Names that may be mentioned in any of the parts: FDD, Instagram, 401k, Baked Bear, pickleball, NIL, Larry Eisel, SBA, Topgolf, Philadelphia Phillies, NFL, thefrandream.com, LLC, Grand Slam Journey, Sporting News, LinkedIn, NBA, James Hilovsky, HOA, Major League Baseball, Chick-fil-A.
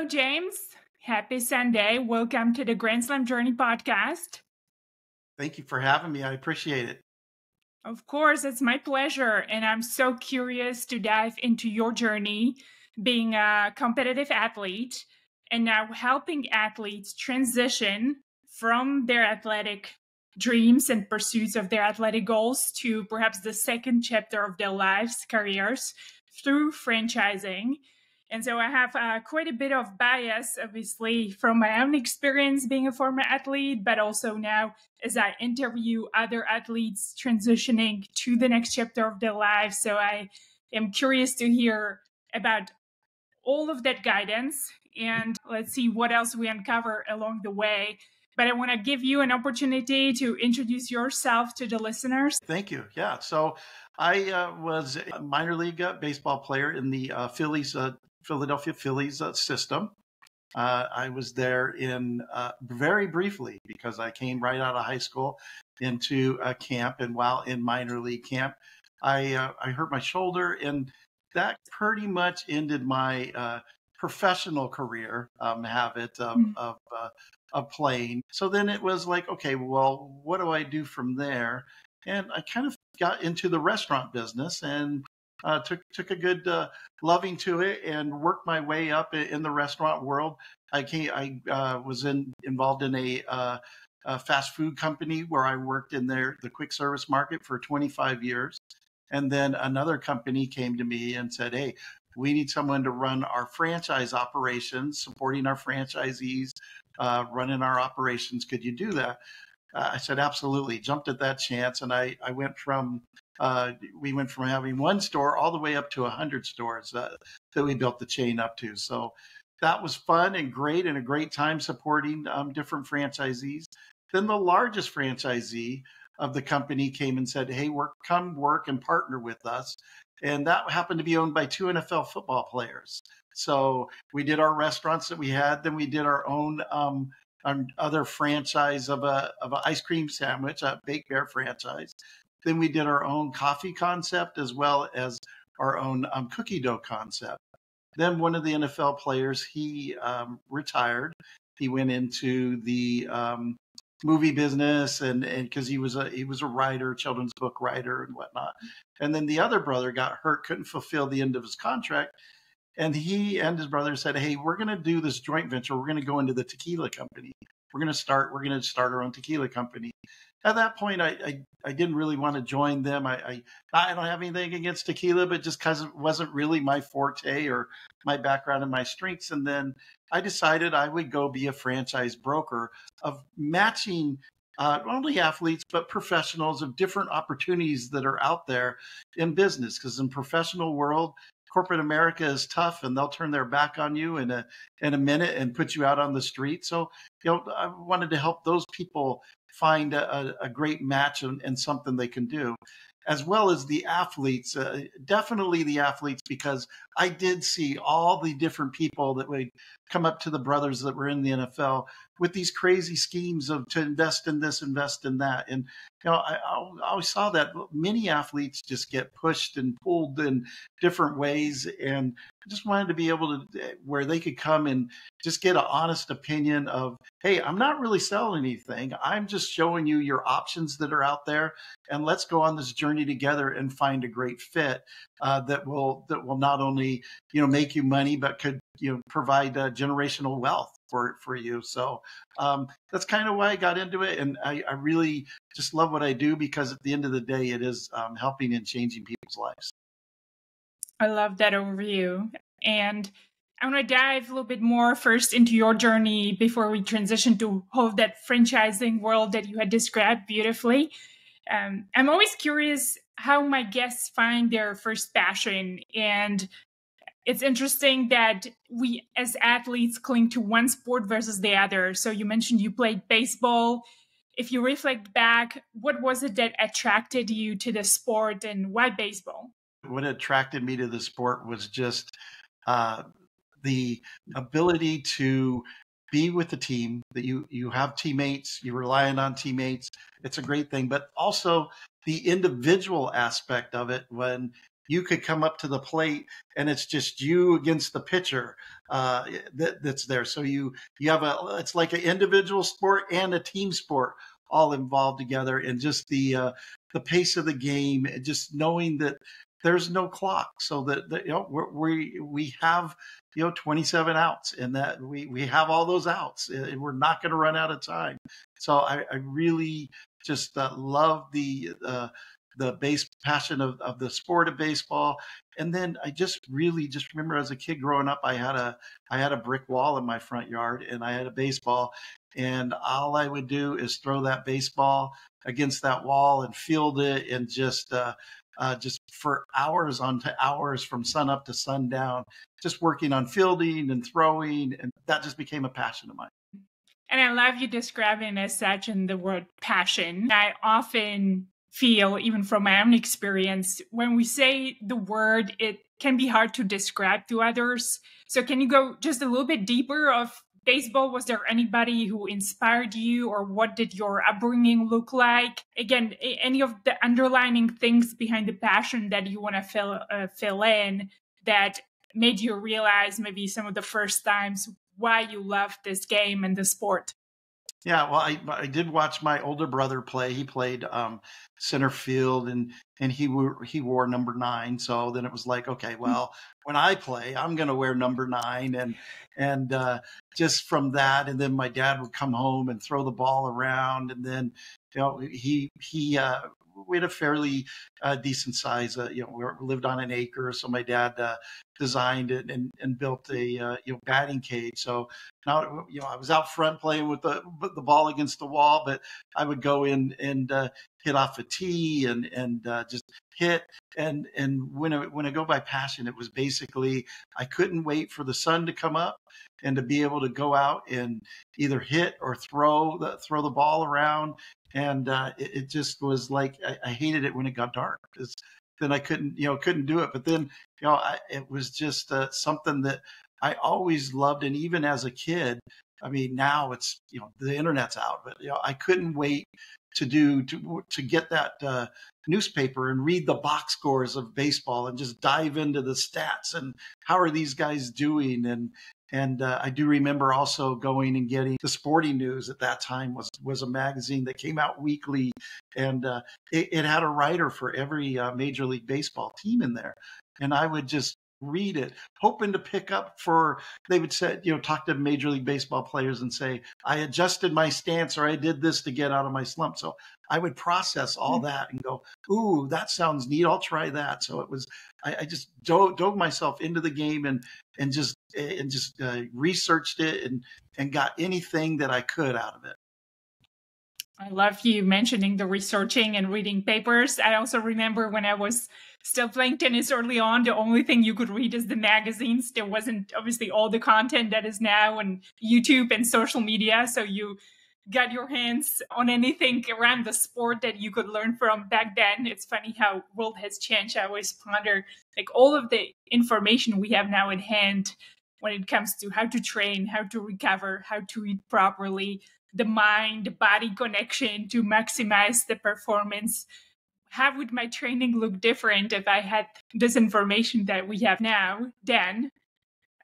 Hello, James. Happy Sunday. Welcome to the Grand Slam Journey podcast. Thank you for having me. I appreciate it. Of course, it's my pleasure. And I'm so curious to dive into your journey being a competitive athlete and now helping athletes transition from their athletic dreams and pursuits of their athletic goals to perhaps the second chapter of their lives, careers, through franchising. And so I have quite a bit of bias, obviously, from my own experience being a former athlete, but also now as I interview other athletes transitioning to the next chapter of their lives. So I am curious to hear about all of that guidance, and let's see what else we uncover along the way. But I want to give you an opportunity to introduce yourself to the listeners. Thank you. Yeah. So I was a minor league baseball player in the Philadelphia Phillies system. I was there in very briefly because I came right out of high school into a camp. And while in minor league camp, I hurt my shoulder, and that pretty much ended my professional career of playing. So then it was like, okay, well, what do I do from there? And I kind of got into the restaurant business and took a good loving to it and worked my way up in the restaurant world. I was involved in a fast food company where I worked in the quick service market for 25 years. And then another company came to me and said, hey, we need someone to run our franchise operations, supporting our franchisees, running our operations. Could you do that? I said, absolutely. Jumped at that chance. And I went from we went from having one store all the way up to 100 stores that we built the chain up to. So that was fun and great, and a great time supporting different franchisees. Then the largest franchisee of the company came and said, hey, come work and partner with us. And that happened to be owned by two NFL football players. So we did our restaurants that we had. Then we did our own other franchise of an ice cream sandwich, a Baked Bear franchise. Then we did our own coffee concept as well as our own cookie dough concept. Then one of the NFL players, he retired. He went into the movie business, and because he was a writer, children's book writer and whatnot. And then the other brother got hurt, couldn't fulfill the end of his contract. And he and his brother said, hey, we're going to do this joint venture. We're going to go into the tequila company. We're going to start our own tequila company. At that point, I didn't really want to join them. I don't have anything against tequila, but just because it wasn't really my forte or my background and my strengths. And then I decided I would go be a franchise broker of matching not only athletes, but professionals of different opportunities that are out there in business. Because in professional world, corporate America is tough, and they'll turn their back on you in a minute and put you out on the street. So, you know, I wanted to help those people find a great match and something they can do, as well as the athletes, definitely the athletes, because I did see all the different people that would come up to the brothers that were in the NFL with these crazy schemes of to invest in this, invest in that. And, you know, I always saw that many athletes just get pushed and pulled in different ways. And I just wanted to be able to, where they could come and just get an honest opinion of, hey, I'm not really selling anything. I'm just showing you your options that are out there. And let's go on this journey together and find a great fit that will not only, you know, make you money, but could, you know, provide generational wealth for you. So that's kind of why I got into it. And I really just love what I do, because at the end of the day, it is helping and changing people's lives. I love that overview. And I want to dive a little bit more first into your journey before we transition to all that franchising world that you had described beautifully. I'm always curious how my guests find their first passion. And it's interesting that we as athletes cling to one sport versus the other. So you mentioned you played baseball. If you reflect back, what was it that attracted you to the sport, and why baseball? What attracted me to the sport was just the ability to be with the team, that you have teammates, you're relying on teammates. It's a great thing, but also the individual aspect of it when you could come up to the plate and it's just you against the pitcher that's there. So you have it's like an individual sport and a team sport all involved together, and just the pace of the game, and just knowing that there's no clock, so that we have 27 outs, and that we have all those outs, and we're not going to run out of time. So I really just love the base passion of the sport of baseball. And then I just really just remember as a kid growing up, I had a brick wall in my front yard, and I had a baseball, and all I would do is throw that baseball against that wall and field it, and just for hours on to hours from sun up to sundown, just working on fielding and throwing. And that just became a passion of mine. And I love you describing it as such, in the word passion. I often feel, even from my own experience, when we say the word, it can be hard to describe to others. So can you go just a little bit deeper of baseball? Was there anybody who inspired you, or what did your upbringing look like? Again, any of the underlining things behind the passion that you want to fill in that made you realize maybe some of the first times why you loved this game and the sport? Yeah, well, I did watch my older brother play. He played center field, and he wore number 9. So then it was like, okay, well, when I play, I'm going to wear number 9, and just from that. And then my dad would come home and throw the ball around, and then we had a fairly decent size. We lived on an acre, so my dad designed it and built a batting cage. So now I was out front playing with the ball against the wall, but I would go in and hit off a tee and just hit. And when I go by passion, it was basically I couldn't wait for the sun to come up and to be able to go out and either hit or throw the ball around. And it just was like I hated it when it got dark, because then I couldn't do it. But then it was just something that I always loved. And even as a kid, I mean, now it's the internet's out, but I couldn't wait to get that newspaper and read the box scores of baseball and just dive into the stats and how are these guys doing. And I do remember also going and getting the Sporting News. At that time was a magazine that came out weekly, and it had a writer for every Major League Baseball team in there. And I would just read it, hoping to pick up they would say, talk to Major League Baseball players and say, I adjusted my stance, or I did this to get out of my slump. So I would process all that and go, ooh, that sounds neat. I'll try that. So it was, I just dove myself into the game and just researched it and got anything that I could out of it. I love you mentioning the researching and reading papers. I also remember when I was still playing tennis early on, the only thing you could read is the magazines. There wasn't obviously all the content that is now on YouTube and social media. So you got your hands on anything around the sport that you could learn from back then. It's funny how world has changed. I always ponder like all of the information we have now at hand when it comes to how to train, how to recover, how to eat properly, the mind-body connection to maximize the performance. How would my training look different if I had this information that we have now, Dan?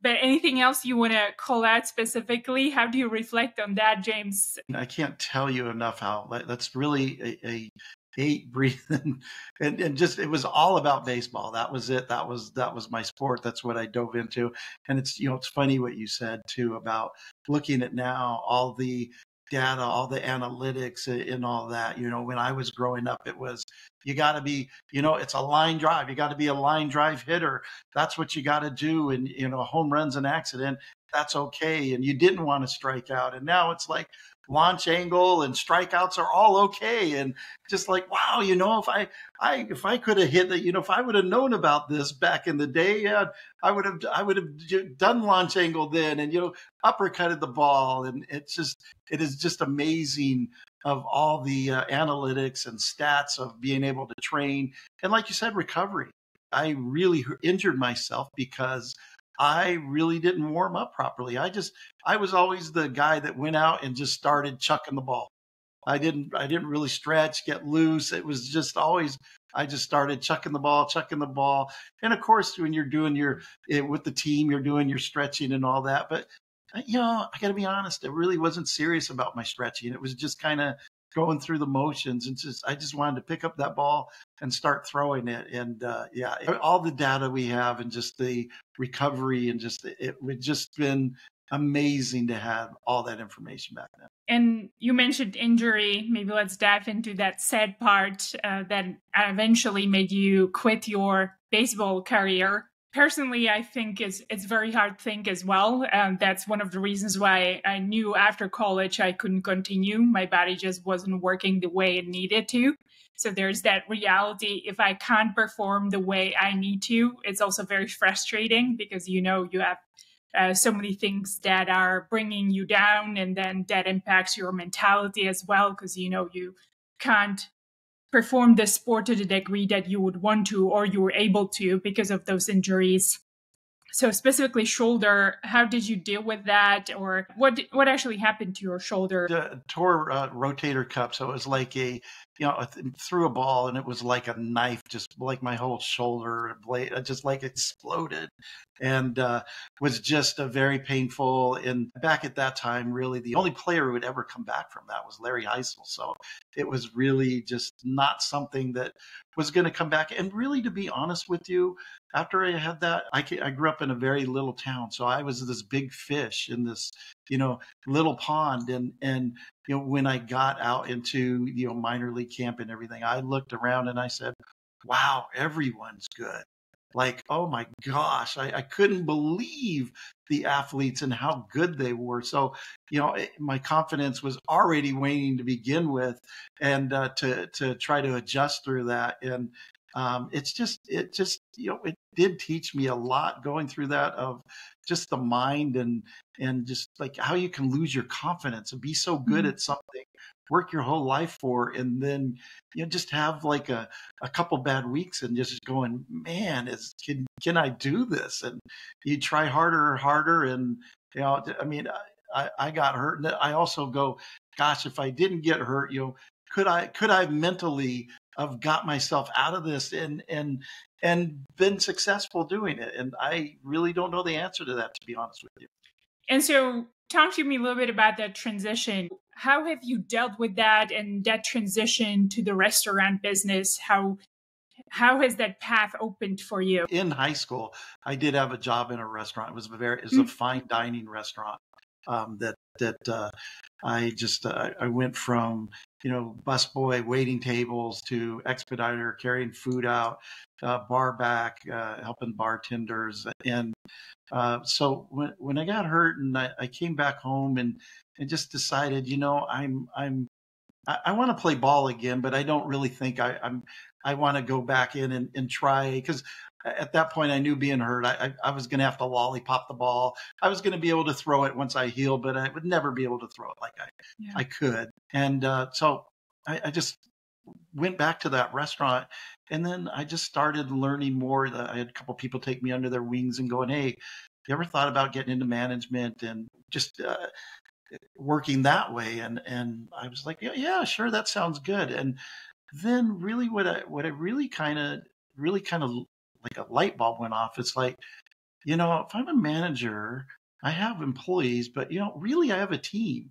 But anything else you want to call out specifically? How do you reflect on that, James? I can't tell you enough how that's really a ate, breathing, and just it was all about baseball. That was it. That was my sport. That's what I dove into. And it's it's funny what you said too about looking at now all the data, all the analytics and all that. When I was growing up, it was, you got to be, it's a line drive. You got to be a line drive hitter. That's what you got to do. And, home run's an accident. That's okay. And you didn't want to strike out. And now it's like launch angle and strikeouts are all okay. And just like, wow, if I could have hit that, if I would have known about this back in the day, yeah, I would have done launch angle then, and, uppercutted the ball. And it is just amazing of all the analytics and stats of being able to train. And like you said, recovery. I really injured myself because I really didn't warm up properly. I was always the guy that went out and just started chucking the ball. I didn't really stretch, get loose. It was just always, I just started chucking the ball. And of course, when you're doing with the team, you're doing your stretching and all that. But, you know, I got to be honest, I really wasn't serious about my stretching. It was just kind of going through the motions. And I just wanted to pick up that ball and start throwing it. And yeah, all the data we have and just the recovery and just it would just been amazing to have all that information back then. And you mentioned injury. Maybe let's dive into that sad part that eventually made you quit your baseball career. Personally, I think it's very hard thing as well. That's one of the reasons why I knew after college I couldn't continue. My body just wasn't working the way it needed to. So there's that reality. If I can't perform the way I need to, it's also very frustrating because, you know, you have so many things that are bringing you down, and then that impacts your mentality as well because, you know, you can't perform the sport to the degree that you would want to or you were able to because of those injuries. So specifically shoulder, how did you deal with that, or what actually happened to your shoulder? Tore rotator cuff, so it was like threw a ball and it was like a knife, just like my whole shoulder blade, just like exploded, and was just a very painful. And back at that time, really the only player who would ever come back from that was Larry Eisel. So it was really just not something that was going to come back. And really, to be honest with you, after I had that, I grew up in a very little town. So I was this big fish in this, you know, little pond. And, you know, when I got out into, you know, minor league camp and everything, I looked around and I said, wow, everyone's good. Like, oh my gosh, I couldn't believe the athletes and how good they were. So, you know, my confidence was already waning to begin with, and to try to adjust through that. And it just, you know, it did teach me a lot going through that, of just the mind and just like how you can lose your confidence and be so good at something, work your whole life for, and then, you know, just have like a couple bad weeks and just going, man, can I do this? And you try harder. And, you know, I mean, I got hurt. And I also go, gosh, if I didn't get hurt, you know, could I mentally have got myself out of this and been successful doing it? And I really don't know the answer to that, to be honest with you. And so talk to me a little bit about that transition. How have you dealt with that and that transition to the restaurant business? How has that path opened for you? In high school, I did have a job in a restaurant. It was a fine dining restaurant that I just I went from, you know, busboy, waiting tables, to expediter, carrying food out, bar back, helping bartenders. And so when I got hurt and I came back home and just decided, you know, I want to play ball again, but I don't really think I want to go back in and try, because at that point I knew, being hurt, I was going to have to lollipop the ball. I was going to be able to throw it once I healed, but I would never be able to throw it like I could. And so I just went back to that restaurant, and then I just started learning more. I had a couple people take me under their wings and going, hey, you ever thought about getting into management and just working that way? And I was like, yeah, sure, that sounds good. And then really what I really kind of like a light bulb went off. It's like, you know, if I'm a manager, I have employees, but, you know, really I have a team.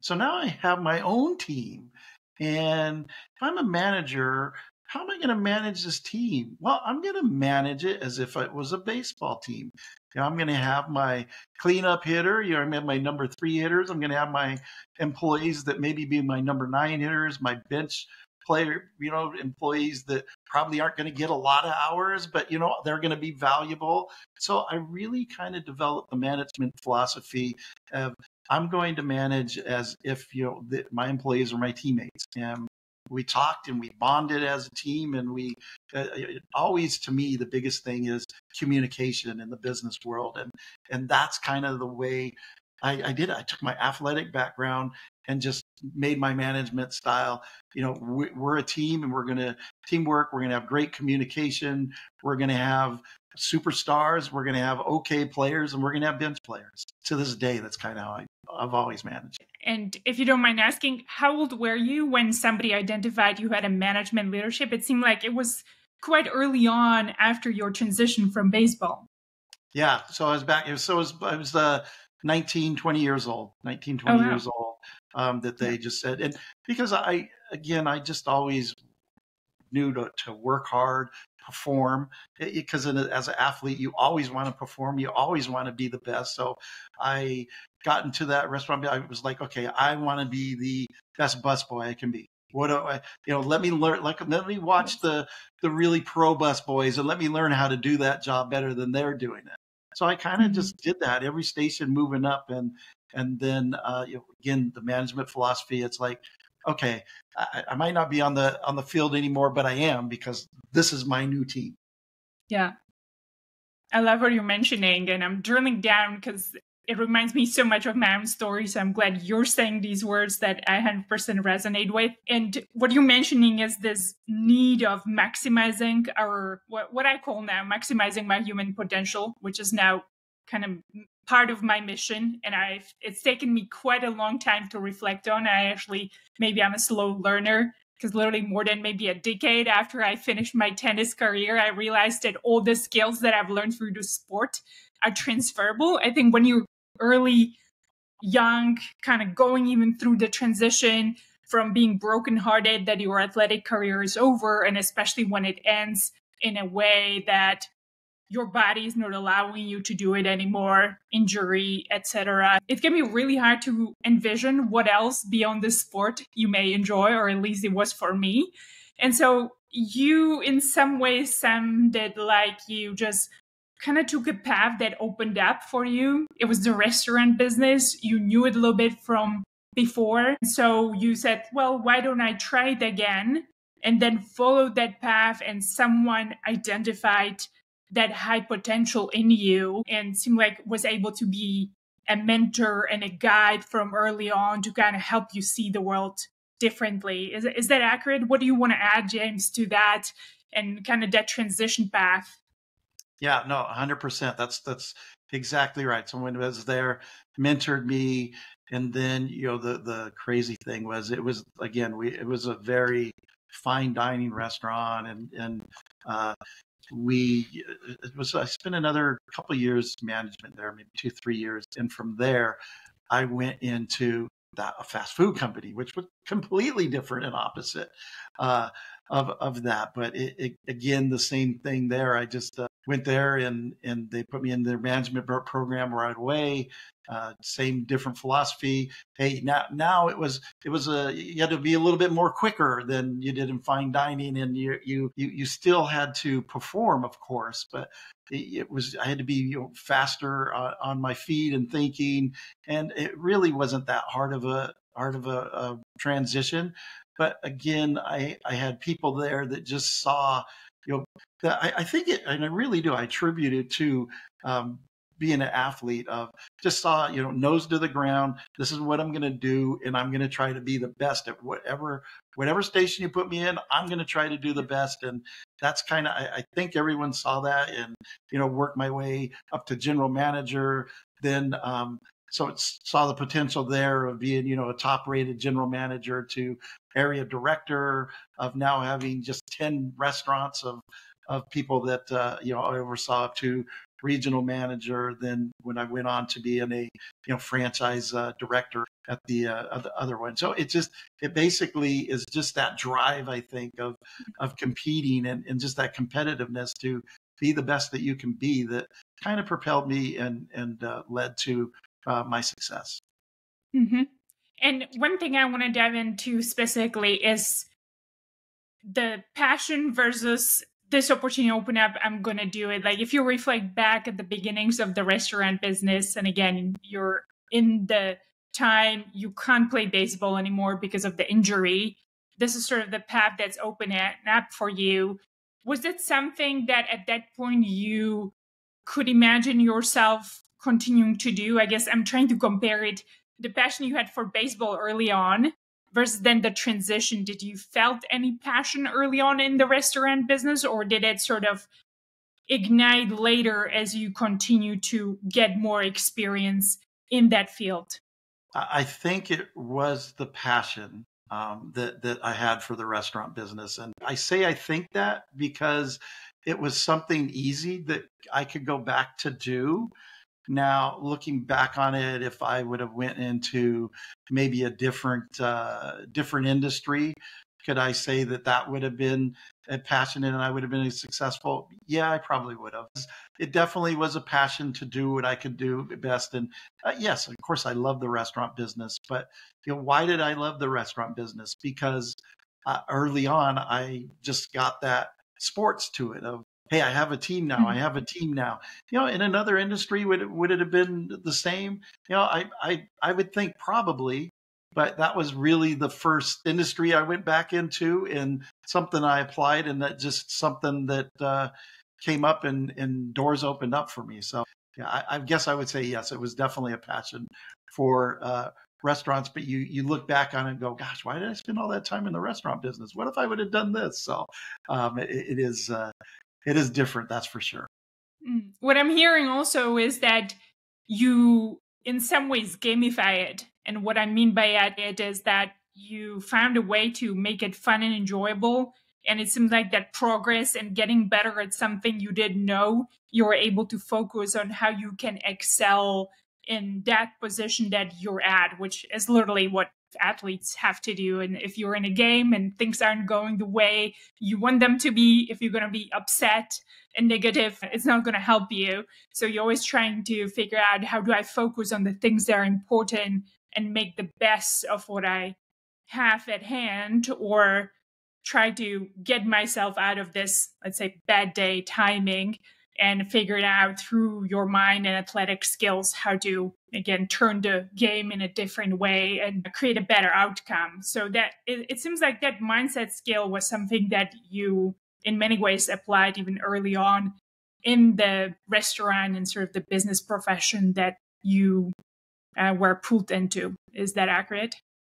So now I have my own team. And if I'm a manager, how am I going to manage this team? Well, I'm going to manage it as if it was a baseball team. You know, I'm going to have my cleanup hitter. You know, I'm going to have my number 3 hitters. I'm going to have my employees that maybe be my number 9 hitters, my bench player, you know, employees that probably aren't going to get a lot of hours, but, you know, they're going to be valuable. So I really kind of developed the management philosophy of, I'm going to manage as if, you know, my employees are my teammates. And we talked and we bonded as a team. And we always, to me, the biggest thing is communication in the business world. And that's kind of the way I did it. I took my athletic background and just made my management style. You know, we're a team, and we're going to teamwork. We're going to have great communication. We're going to have superstars. We're going to have okay players, and we're going to have bench players. To this day, that's kind of how I've always managed. And if you don't mind asking, how old were you when somebody identified you had a management leadership? It seemed like it was quite early on after your transition from baseball. Yeah. So I was back. I was 19, 20 years old, that they just said. And because I just always knew to work hard, perform, because as an athlete, you always want to perform. You always want to be the best. So I got into that restaurant. I was like, okay, I want to be the best busboy I can be. What do I, let me learn, let me watch the really pro busboys and let me learn how to do that job better than they're doing it. So I kind of just did that, every station moving up. And then, again, the management philosophy, it's like, okay, I might not be on the field anymore, but I am, because this is my new team. Yeah. I love what you're mentioning, and I'm drilling down because it reminds me so much of my own story. So I'm glad you're saying these words that I 100% resonate with. And what you're mentioning is this need of maximizing our, what I call now, maximizing my human potential, which is now kind of part of my mission. And it's taken me quite a long time to reflect on. I'm a slow learner, because literally more than maybe a decade after I finished my tennis career, I realized that all the skills that I've learned through the sport are transferable. I think when you're early, young, kind of going even through the transition from being brokenhearted that your athletic career is over, and especially when it ends in a way that your body is not allowing you to do it anymore, injury, etc. It can be really hard to envision what else beyond the sport you may enjoy, or at least it was for me. And so you, in some ways, sounded like you just kind of took a path that opened up for you. It was the restaurant business. You knew it a little bit from before. So you said, well, why don't I try it again? And then followed that path, and someone identified that high potential in you and seemed like was able to be a mentor and a guide from early on to kind of help you see the world differently. Is that accurate? What do you want to add, James, to that and kind of that transition path? Yeah, no, 100%. That's exactly right. Someone was there, mentored me. And then, the crazy thing was, it was a very fine dining restaurant, and I spent another couple of years management there, maybe 2-3 years. And from there, I went into a fast food company, which was completely different and opposite of that. But again, the same thing there. I just went there and they put me in their management program right away. Same different philosophy. Hey, now it was you had to be a little bit more quicker than you did in fine dining, and you still had to perform, of course, but I had to be faster on my feet and thinking, and it really wasn't that hard of a transition. But again, I had people there that just saw. I think it, and I really do, I attribute it to being an athlete of just saw, nose to the ground. This is what I'm going to do. And I'm going to try to be the best at whatever station you put me in, I'm going to try to do the best. And that's kind of, I think everyone saw that, and, worked my way up to general manager. Then, so it saw the potential there of being, a top-rated general manager to area director of now having just 10 restaurants of people that, I oversaw up to regional manager. Then when I went on to be a franchise director at the other one. So it basically is just that drive, I think, of competing and just that competitiveness to be the best that you can be that kind of propelled me and led to my success. Mm-hmm. And one thing I want to dive into specifically is the passion versus this opportunity opened up, I'm going to do it. Like if you reflect back at the beginnings of the restaurant business, and again, you're in the time you can't play baseball anymore because of the injury. This is sort of the path that's opening up for you. Was it something that at that point you could imagine yourself continuing to do? I guess I'm trying to compare it, the passion you had for baseball early on versus then the transition. Did you felt any passion early on in the restaurant business, or did it sort of ignite later as you continue to get more experience in that field? I think it was the passion that I had for the restaurant business. And I say I think that because it was something easy that I could go back to do. Now, looking back on it, if I would have went into maybe a different industry, could I say that that would have been a passion and I would have been successful? Yeah, I probably would have. It definitely was a passion to do what I could do best. And yes, of course, I love the restaurant business. But you know, why did I love the restaurant business? Because early on, I just got that sports to it of, hey, I have a team now. I have a team now. You know, in another industry, would it have been the same? You know, I would think probably. But that was really the first industry I went back into and something I applied, and that just something that came up and doors opened up for me. So yeah, I guess I would say, yes, it was definitely a passion for restaurants. But you look back on it and go, gosh, why did I spend all that time in the restaurant business? What if I would have done this? So it is different. That's for sure. What I'm hearing also is that you in some ways gamify it. And what I mean by it is that you found a way to make it fun and enjoyable. And it seems like that progress and getting better at something you didn't know, you were able to focus on how you can excel in that position that you're at, which is literally what athletes have to do. And if you're in a game and things aren't going the way you want them to be, if you're going to be upset and negative, it's not going to help you. So you're always trying to figure out, how do I focus on the things that are important and make the best of what I have at hand, or try to get myself out of this, let's say, bad day timing, and figure it out through your mind and athletic skills, how to, again, turn the game in a different way and create a better outcome. So that it seems like that mindset skill was something that you, in many ways, applied even early on in the restaurant and sort of the business profession that you were pulled into. Is that accurate?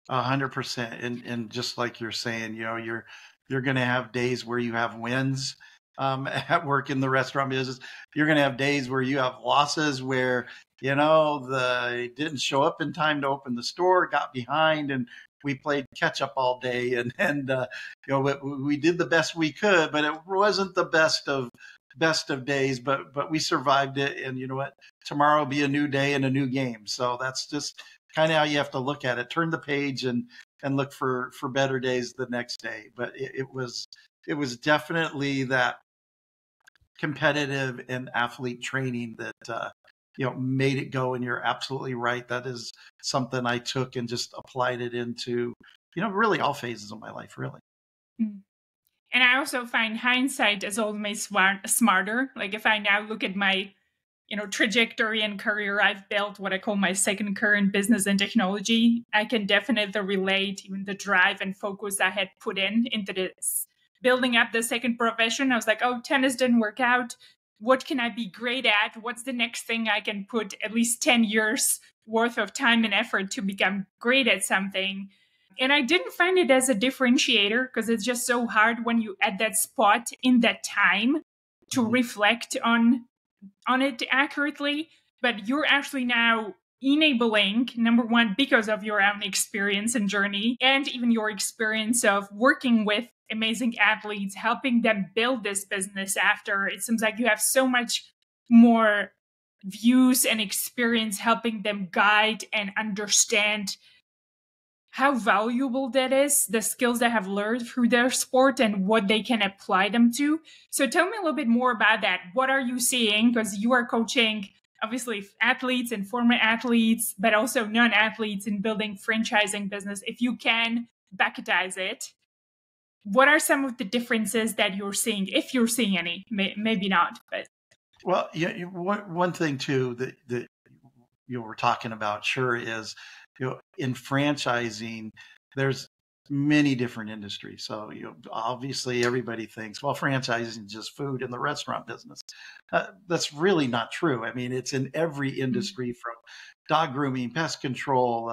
100%. And just like you're saying, you know, you're going to have days where you have wins at work in the restaurant business. You're going to have days where you have losses, where, you know, they didn't show up in time to open the store, got behind, and we played catch up all day. And you know, we did the best we could, but it wasn't the best of days, but we survived it. And you know what? Tomorrow will be a new day and a new game. So that's just kind of how you have to look at it. Turn the page and look for better days the next day. But it was definitely that competitive and athlete training that you know, made it go. And you're absolutely right. That is something I took and just applied it into, you know, really all phases of my life, really. Mm. And I also find hindsight is always smarter. Like if I now look at my, you know, trajectory and career I've built, what I call my second career in business and technology, I can definitely relate even the drive and focus I had put into this. Building up the second profession, I was like, oh, tennis didn't work out. What can I be great at? What's the next thing I can put at least 10 years worth of time and effort to become great at something? And I didn't find it as a differentiator, because it's just so hard when you at that spot in that time to reflect on it accurately. But you're actually now enabling, number one, because of your own experience and journey, and even your experience of working with amazing athletes, helping them build this business after. It seems like you have so much more views and experience helping them guide and understand how valuable that is, the skills they have learned through their sport and what they can apply them to. So tell me a little bit more about that. What are you seeing? Because you are coaching, obviously, athletes and former athletes, but also non-athletes in building franchising business. If you can bucketize it, what are some of the differences that you're seeing, if you're seeing any? Maybe not. But well, yeah, one thing, too, that you were talking about, sure, is, you know, in franchising, there's many different industries. So, you know, obviously everybody thinks, well, franchising is just food in the restaurant business. That's really not true. I mean, it's in every industry, from dog grooming, pest control,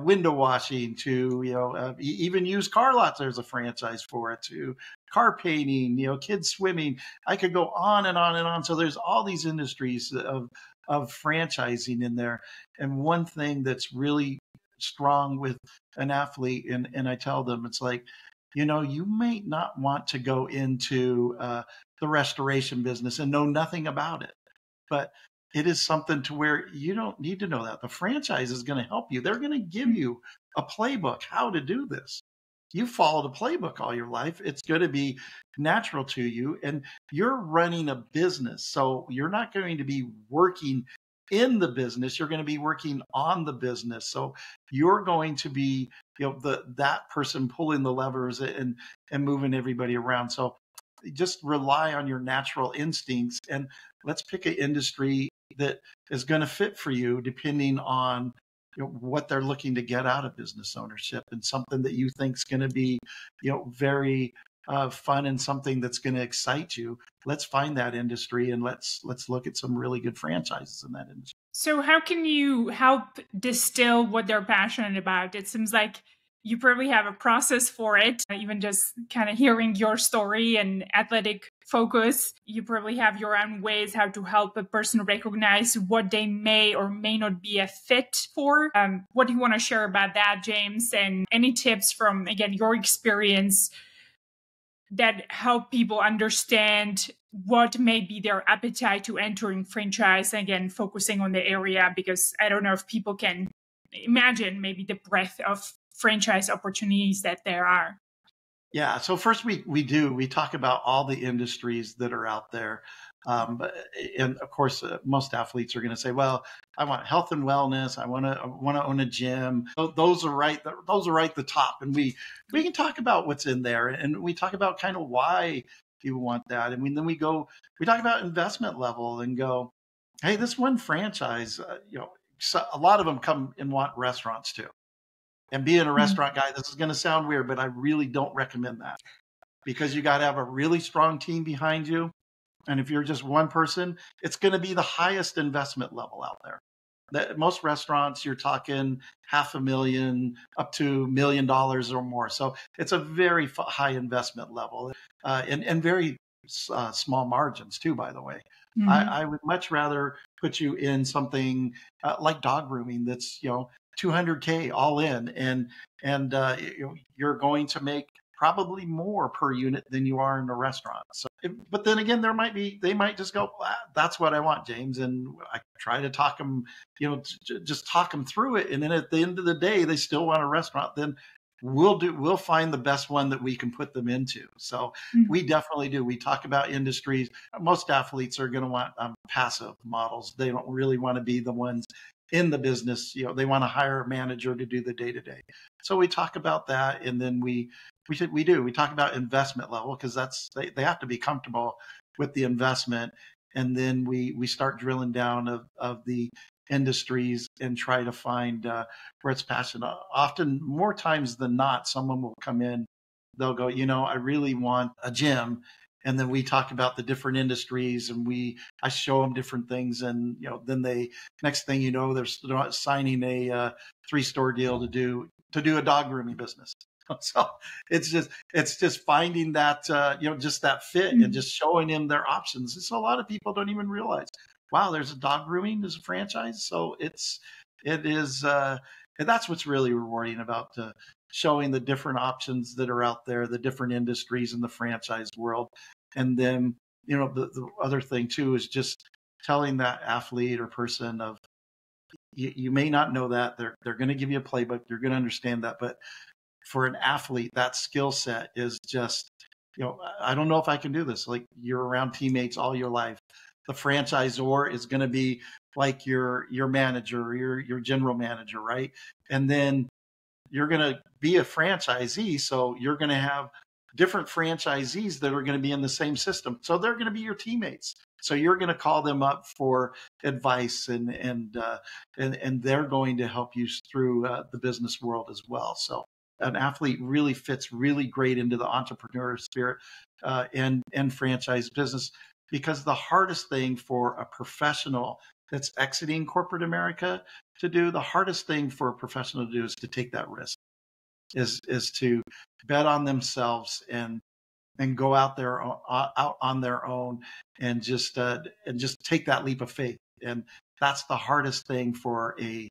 window washing, to, you know, even used car lots. There's a franchise for it, to car painting, you know, kids swimming. I could go on and on and on. So there's all these industries of of franchising in there. And one thing that's really strong with an athlete, and I tell them, it's like, you know, you may not want to go into the restoration business and know nothing about it, but it is something to where you don't need to know that. The franchise is going to help you. They're going to give you a playbook, how to do this. You followed a playbook all your life. It's going to be natural to you, and you're running a business. So you're not going to be working in the business. You're going to be working on the business. So you're going to be, you know, that person pulling the levers and moving everybody around. So just rely on your natural instincts, and let's pick an industry that is going to fit for you depending on, you know, what they're looking to get out of business ownership, and something that you think is going to be, you know, very fun and something that's going to excite you. Let's find that industry, and let's look at some really good franchises in that industry. So how can you help distill what they're passionate about? It seems like you probably have a process for it. Even just kind of hearing your story and athletic focus, you probably have your own ways how to help a person recognize what they may or may not be a fit for. What do you want to share about that, James? And any tips from, again, your experience that help people understand what may be their appetite to entering franchise? Again, focusing on the area, because I don't know if people can imagine maybe the breadth of franchise opportunities that there are. Yeah. So first we talk about all the industries that are out there. And of course, most athletes are going to say, well, I want health and wellness. I want to own a gym. Those are right at the top. And we can talk about what's in there, and we talk about kind of why people want that. And then we talk about investment level and go, hey, this one franchise, you know, so a lot of them come and want restaurants too. And being a restaurant guy, this is going to sound weird, but I really don't recommend that, because you got to have a really strong team behind you. And if you're just one person, it's going to be the highest investment level out there. That most restaurants, you're talking $500,000 up to $1 million or more. So it's a very high investment level and very small margins too, by the way. Mm-hmm. I would much rather put you in something like dog grooming that's, you know, $200K all in, and you're going to make probably more per unit than you are in a restaurant. So, but then again, they might just go, ah, that's what I want, James. And I try to talk them, you know, just talk them through it. And then at the end of the day, they still want a restaurant. Then we'll find the best one that we can put them into. So we definitely do. We talk about industries. Most athletes are going to want passive models. They don't really want to be the ones in the business. You know, they want to hire a manager to do the day-to-day. So we talk about that. And then we talk about investment level, because that's, they have to be comfortable with the investment. And then we start drilling down of the industries and try to find where it's passionate. Often, more times than not, someone will come in, they'll go, you know, I really want a gym. And then we talk about the different industries, and I show them different things, and, you know, then next thing you know, they're signing a 3-store deal to do a dog grooming business. So it's just finding that, you know, just that fit and just showing them their options. And so a lot of people don't even realize, wow, there's a dog grooming, there's a franchise. So it is, and that's what's really rewarding about showing the different options that are out there, the different industries in the franchise world. And then, you know, the other thing too is just telling that athlete or person of, you may not know that, they're going to give you a playbook, you're going to understand that. But for an athlete, that skill set is just, you know, I don't know if I can do this. Like, you're around teammates all your life. The franchisor is going to be like your manager, or your general manager, right? And then you're going to be a franchisee, so you're going to have different franchisees that are going to be in the same system. So they're going to be your teammates. So you're going to call them up for advice, and they're going to help you through the business world as well. So an athlete really fits really great into the entrepreneur spirit and franchise business, because the hardest thing for a professional that's exiting corporate America to do, the hardest thing for a professional to do is to take that risk, is to bet on themselves and go out on their own and just take that leap of faith. And that's the hardest thing for a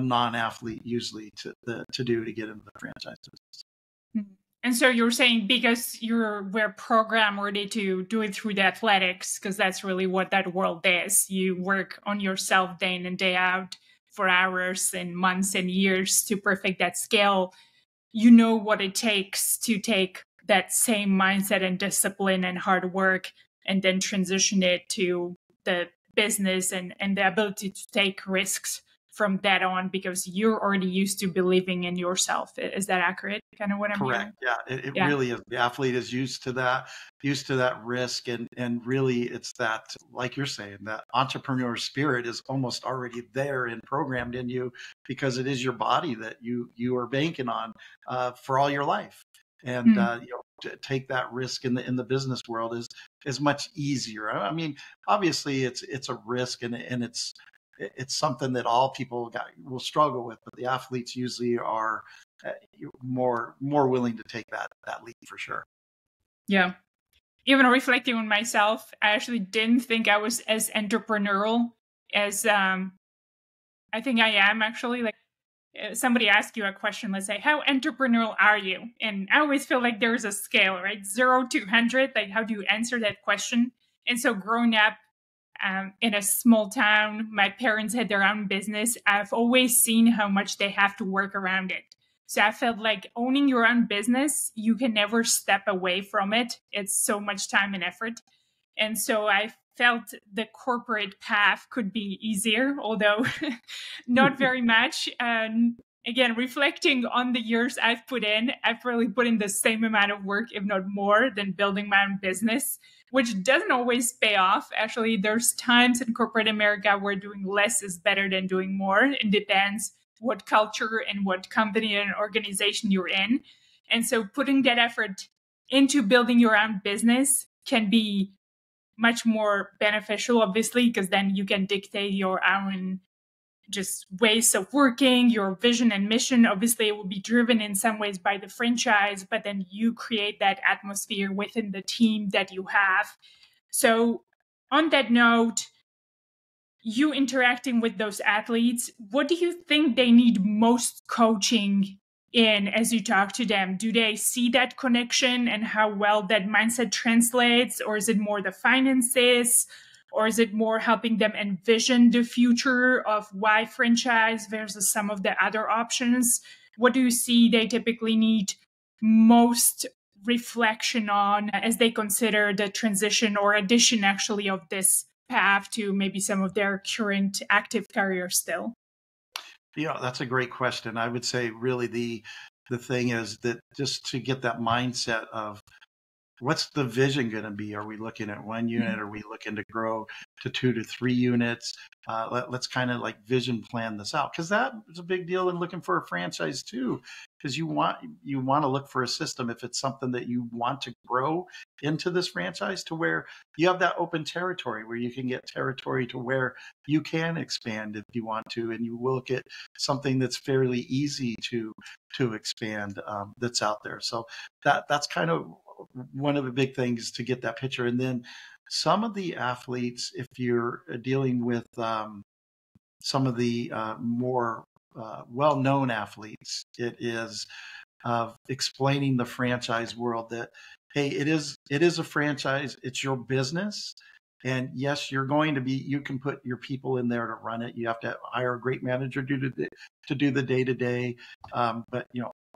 non-athlete usually to do to get into the franchise business. And so you're saying because we're programmed already to do it through the athletics, because that's really what that world is. You work on yourself day in and day out for hours and months and years to perfect that skill. You know what it takes to take that same mindset and discipline and hard work and then transition it to the business and the ability to take risks from that on, because you're already used to believing in yourself. Is that accurate? Kind of what I'm correct. Hearing? Yeah, it really is. The athlete is used to that risk. And really it's that, like you're saying, that entrepreneur spirit is almost already there and programmed in you, because it is your body that you are banking on for all your life. And to take that risk in the business world is much easier. I mean, obviously it's a risk and it's something that all people will struggle with, but the athletes usually are more willing to take that leap for sure. Yeah. Even reflecting on myself, I actually didn't think I was as entrepreneurial as I think I am actually. Like, somebody asks you a question, let's say, how entrepreneurial are you? And I always feel like there's a scale, right? 0 to 100, like how do you answer that question? And so growing up in a small town, my parents had their own business. I've always seen how much they have to work around it. So I felt like owning your own business, you can never step away from it. It's so much time and effort. And so I felt the corporate path could be easier, although not very much. And again, reflecting on the years I've put in, I've really put in the same amount of work, if not more, than building my own business, which doesn't always pay off. Actually, there's times in corporate America where doing less is better than doing more. It depends what culture and what company and organization you're in. And so putting that effort into building your own business can be much more beneficial, obviously, because then you can dictate your own just ways of working, your vision and mission. Obviously, it will be driven in some ways by the franchise, but then you create that atmosphere within the team that you have. So on that note, you interacting with those athletes, what do you think they need most coaching in as you talk to them? Do they see that connection and how well that mindset translates? Or is it more the finances? Or is it more helping them envision the future of why franchise versus some of the other options? What do you see they typically need most reflection on as they consider the transition or addition actually of this path to maybe some of their current active career still? Yeah, that's a great question. I would say really the thing is that just to get that mindset of, what's the vision going to be? Are we looking at 1 unit? Are we looking to grow to 2 to 3 units? Let's kind of like vision plan this out, because that is a big deal in looking for a franchise too, because you want to look for a system if it's something that you want to grow into this franchise to where you have that open territory where you can get territory to where you can expand if you want to, and you will get something that's fairly easy to expand that's out there. So that's kind of one of the big things to get that picture. And then some of the athletes, if you're dealing with some of the more well-known athletes, it is explaining the franchise world that, hey, it is a franchise. It's your business. And yes, you can put your people in there to run it. You have to hire a great manager to do the day-to-day. But,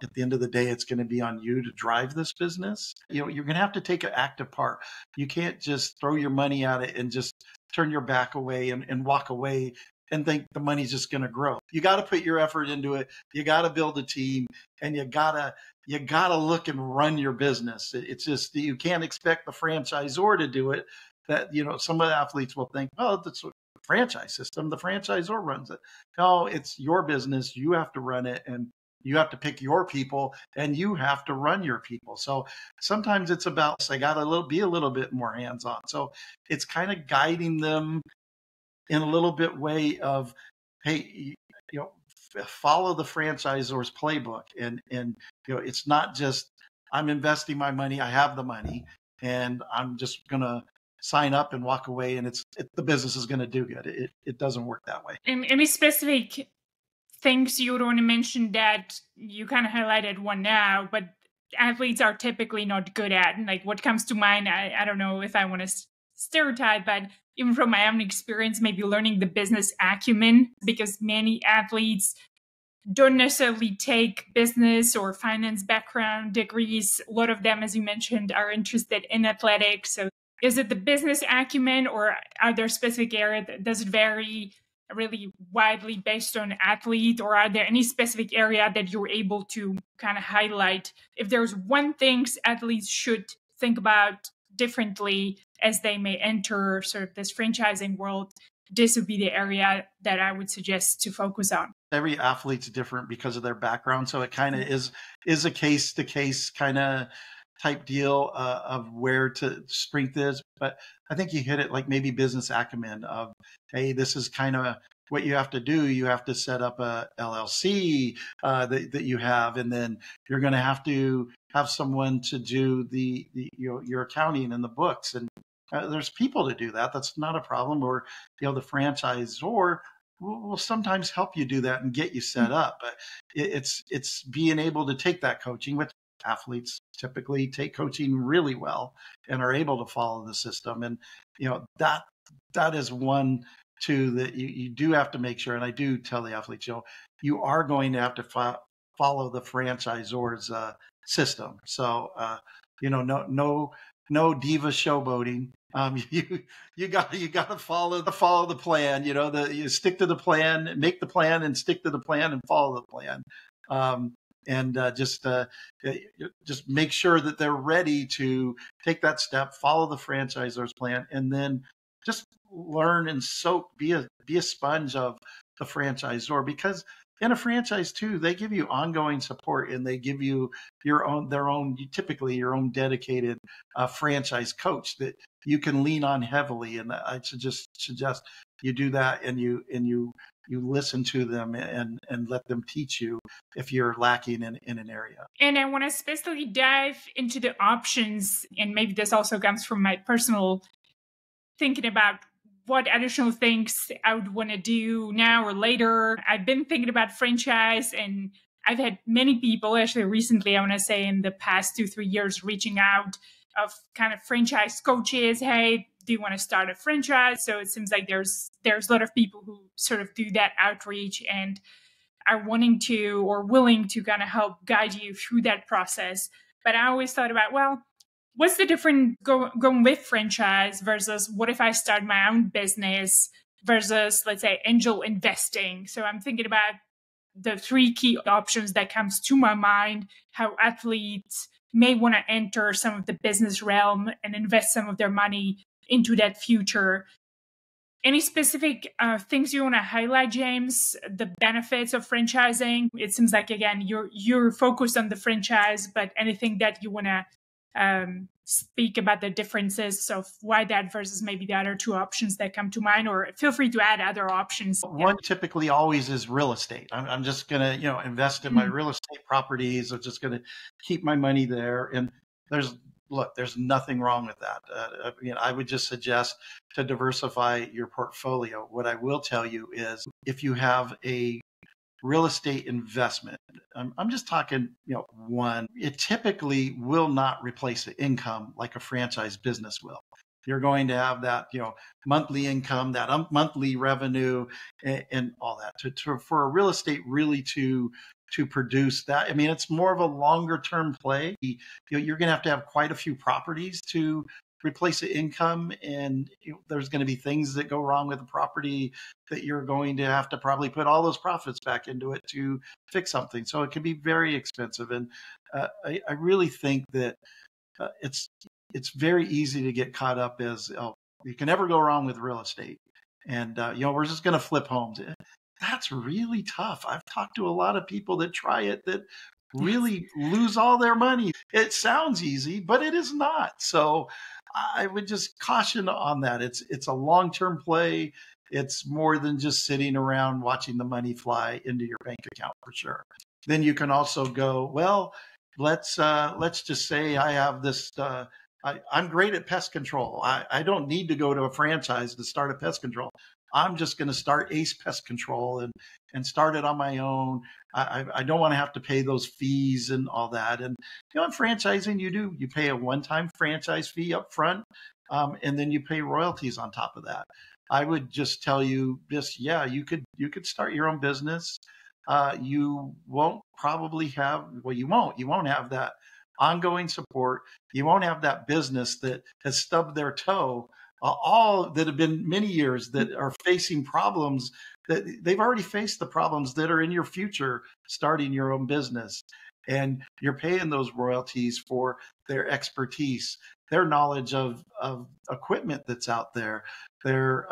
at the end of the day, it's going to be on you to drive this business. You're going to have to take an active part. You can't just throw your money at it and just turn your back away and walk away and think the money's just going to grow. You got to put your effort into it. You got to build a team, and you got to look and run your business. It's just, you can't expect the franchisor to do it. That, some of the athletes will think, oh, that's what franchise system, the franchisor runs it. No, it's your business. You have to run it, and you have to pick your people, and you have to run your people. So sometimes it's about, so I got to be a little bit more hands-on. So it's kind of guiding them in a little bit way of, hey, follow the franchisor's playbook. And it's not just, I'm investing my money, I have the money, and I'm just going to sign up and walk away, and the business is going to do good. It doesn't work that way. Any specific things you would want to mention that you kind of highlighted one now, but athletes are typically not good at? And like, what comes to mind? I don't know if I want to stereotype, but even from my own experience, maybe learning the business acumen, because many athletes don't necessarily take business or finance background degrees. A lot of them, as you mentioned, are interested in athletics. So is it the business acumen, or are there specific areas? Does it vary really widely based on athlete, or are there any specific area that you're able to kind of highlight? If there's one thing athletes should think about differently as they may enter sort of this franchising world, this would be the area that I would suggest to focus on. Every athlete's different because of their background. So it kind of is a case-to-case kind of type deal of where to strength is. But I think you hit it, like maybe business acumen of, hey, this is kind of what you have to do. You have to set up a LLC that you have, and then you're going to have someone to do your accounting and the books. And there's people to do that. That's not a problem. Or, you know, the franchisor will sometimes help you do that and get you set up. But it's being able to take that coaching, which athletes typically take coaching really well and are able to follow the system. And, you know, that is one too that you do have to make sure. And I do tell the athletes, you know, you are going to have to follow the franchisor's system. So, you know, no diva showboating. You gotta follow the plan. You know, you stick to the plan, make the plan, and stick to the plan and follow the plan. Just make sure that they're ready to take that step, follow the franchisor's plan, and then just learn and soak. Be a sponge of the franchisor, because in a franchise too, they give you ongoing support, and they give you your own dedicated franchise coach that you can lean on heavily. And I suggest you do that, and you listen to them and let them teach you if you're lacking in an area. And I want to specifically dive into the options. And maybe this also comes from my personal thinking about what additional things I would want to do now or later. I've been thinking about franchise, and I've had many people, actually recently, I want to say in the past 2-3 years, reaching out of kind of franchise coaches. Hey, do you want to start a franchise? So it seems like there's a lot of people who sort of do that outreach and are wanting to or willing to kind of help guide you through that process. But I always thought about, well, what's the difference going with franchise versus what if I start my own business versus, let's say, angel investing? So I'm thinking about the three key options that comes to my mind, how athletes may want to enter some of the business realm and invest some of their money into that future. Any specific things you want to highlight, James, the benefits of franchising? It seems like, again, you're focused on the franchise, but anything that you want to speak about the differences of why that versus maybe the other two options that come to mind, or feel free to add other options. One typically always is real estate. I'm just going to, you know, invest in my real estate properties. I'm just going to keep my money there. And there's nothing wrong with that. I would just suggest to diversify your portfolio. What I will tell you is if you have a real estate investment, I'm just talking, you know, one, it typically will not replace the income like a franchise business will. You're going to have that, you know, monthly income, that monthly revenue and all that. For a real estate really to produce that, I mean, it's more of a longer term play. You know, you're going to have quite a few properties to replace the income, and there's going to be things that go wrong with the property that you're going to have to probably put all those profits back into it to fix something. So it can be very expensive. And I really think that it's very easy to get caught up as, oh, you can never go wrong with real estate. And, you know, we're just going to flip homes. That's really tough. I've talked to a lot of people that try it that really lose all their money. It sounds easy, but it is not. So I would just caution on that. It's a long-term play. It's more than just sitting around watching the money fly into your bank account, for sure. Then you can also go, well, let's just say I have this I'm great at pest control. I don't need to go to a franchise to start a pest control. I'm just going to start Ace Pest Control and start it on my own. I don't want to have to pay those fees and all that. And, you know, in franchising, you pay a one-time franchise fee up front, and then you pay royalties on top of that. I would just tell you this, yeah, you could start your own business. You won't probably have, well, you won't have that ongoing support. You won't have that business that has stubbed their toe. All that have been many years that are facing problems that they've already faced, the problems that are in your future starting your own business. And you're paying those royalties for their expertise, their knowledge of equipment that's out there, their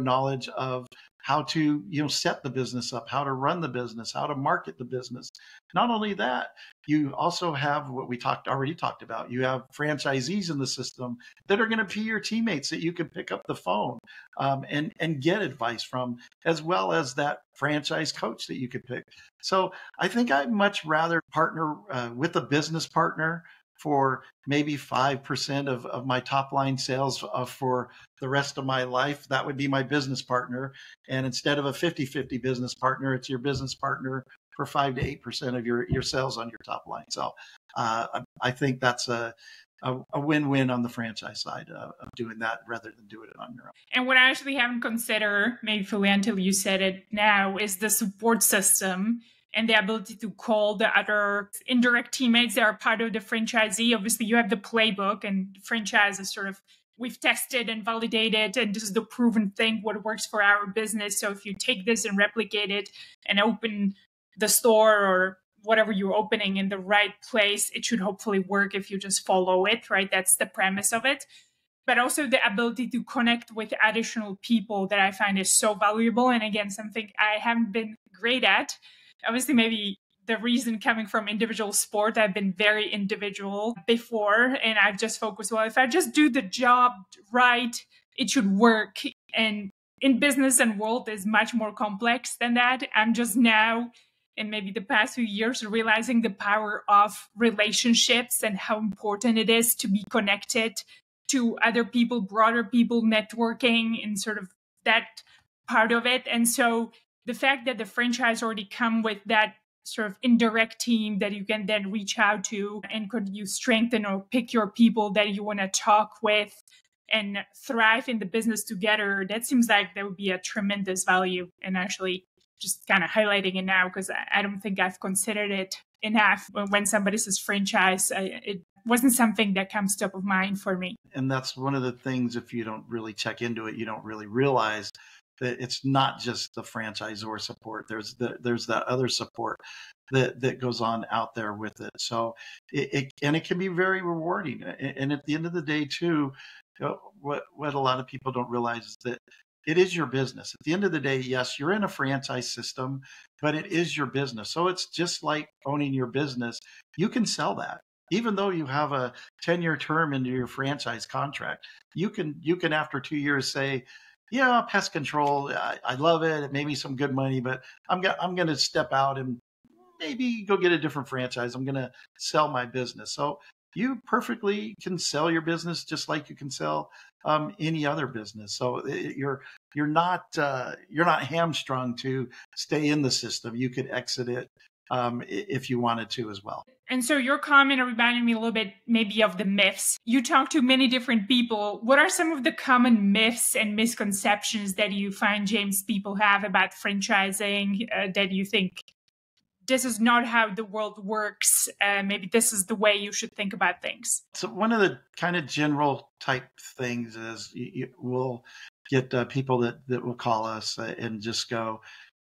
knowledge of how to, you know, set the business up, how to run the business, how to market the business. Not only that, you also have what we already talked about. You have franchisees in the system that are going to be your teammates that you can pick up the phone and get advice from, as well as that franchise coach that you could pick. So I think I'd much rather partner with a business partner for maybe 5% of my top line sales for the rest of my life. That would be my business partner. And instead of a 50-50 business partner, it's your business partner for 5 to 8% of your sales on your top line. So I think that's a win-win on the franchise side of doing that rather than doing it on your own. And what I actually haven't considered, maybe fully until you said it now, is the support system and the ability to call the other indirect teammates that are part of the franchisee. Obviously, you have the playbook, and franchise is sort of, we've tested and validated, and this is the proven thing, what works for our business. So if you take this and replicate it and open the store or whatever you're opening in the right place, it should hopefully work if you just follow it, right? That's the premise of it. But also the ability to connect with additional people that I find is so valuable. And again, something I haven't been great at. Obviously, maybe the reason coming from individual sport, I've been very individual before, and I've just focused, well, if I just do the job right, it should work. And in business and world is much more complex than that. I'm just now, and maybe the past few years, realizing the power of relationships and how important it is to be connected to other people, broader people, networking, and sort of that part of it. And so the fact that the franchise already come with that sort of indirect team that you can then reach out to, and could you strengthen or pick your people that you want to talk with and thrive in the business together, that seems like that would be a tremendous value. And actually just kind of highlighting it now, because I don't think I've considered it enough. When somebody says franchise, it wasn't something that comes top of mind for me. And that's one of the things, if you don't really check into it, you don't really realize that it's not just the franchisor support. There's that other support that goes on out there with it. So it can be very rewarding. And at the end of the day, too, you know, what a lot of people don't realize is that it is your business. At the end of the day, yes, you're in a franchise system, but it is your business. So it's just like owning your business. You can sell that. Even though you have a 10-year term into your franchise contract, you can after 2 years say, yeah, pest control, I love it. It made me some good money, but I'm going to step out and maybe go get a different franchise. I'm going to sell my business. So you perfectly can sell your business just like you can sell any other business. So you're not hamstrung to stay in the system. You could exit it if you wanted to as well. And so your comment reminded me a little bit maybe of the myths. You talk to many different people. What are some of the common myths and misconceptions that you find, James, people have about franchising that you think this is not how the world works? Maybe this is the way you should think about things. So one of the kind of general type things is we'll get people that will call us and just go,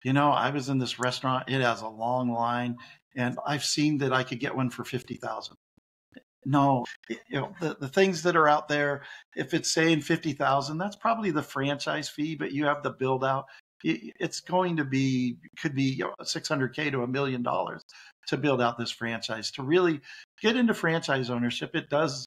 you know, I was in this restaurant. It has a long line. And I've seen that I could get one for $50,000. No, you know, the things that are out there, if it's saying $50,000, that's probably the franchise fee, but you have the build out. It's going to be, could be $600K to $1 million to build out this franchise. To really get into franchise ownership, it does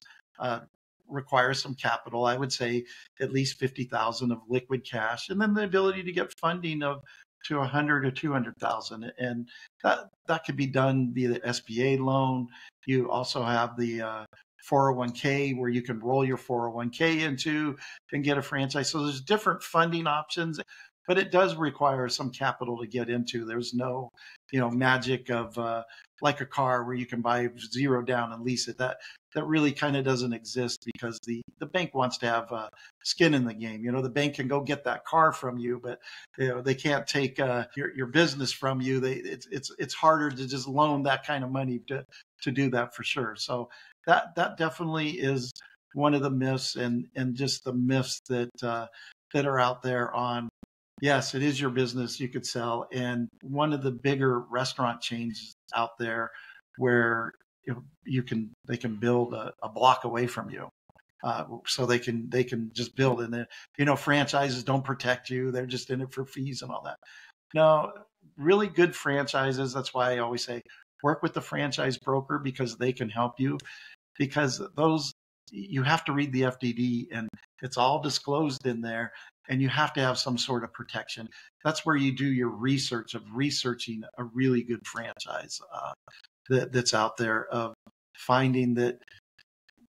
require some capital. I would say at least $50,000 of liquid cash, and then the ability to get funding of to $100,000 or $200,000, and that could be done via the SBA loan. You also have the 401k where you can roll your 401k into and get a franchise. So there's different funding options, but it does require some capital to get into. There's no, magic of like a car where you can buy zero down and lease it. That really kind of doesn't exist because the bank wants to have skin in the game. The bank can go get that car from you, but they can't take your business from you. It's harder to just loan that kind of money to do that for sure. So that definitely is one of the myths and just the myths that are out there on. Yes, it is your business. You could sell. And one of the bigger restaurant chains out there where they can build a block away from you. So they can just build. And then, franchises don't protect you. They're just in it for fees and all that. No, really good franchises. That's why I always say work with the franchise broker because they can help you because you have to read the FDD and it's all disclosed in there. And you have to have some sort of protection. That's where you do your research of researching a really good franchise that's out there, of finding that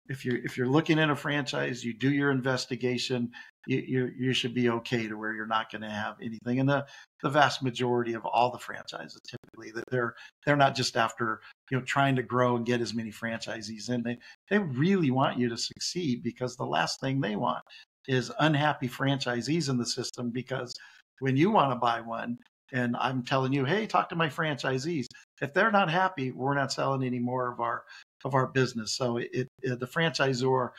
if you're looking at a franchise, you do your investigation, you should be okay to where you're not going to have anything. And the vast majority of all the franchises typically that they're not just after trying to grow and get as many franchisees in. They really want you to succeed because the last thing they want is unhappy franchisees in the system, because when you want to buy one and I'm telling you, hey, talk to my franchisees, if they're not happy, we're not selling any more of our business. So the franchisor,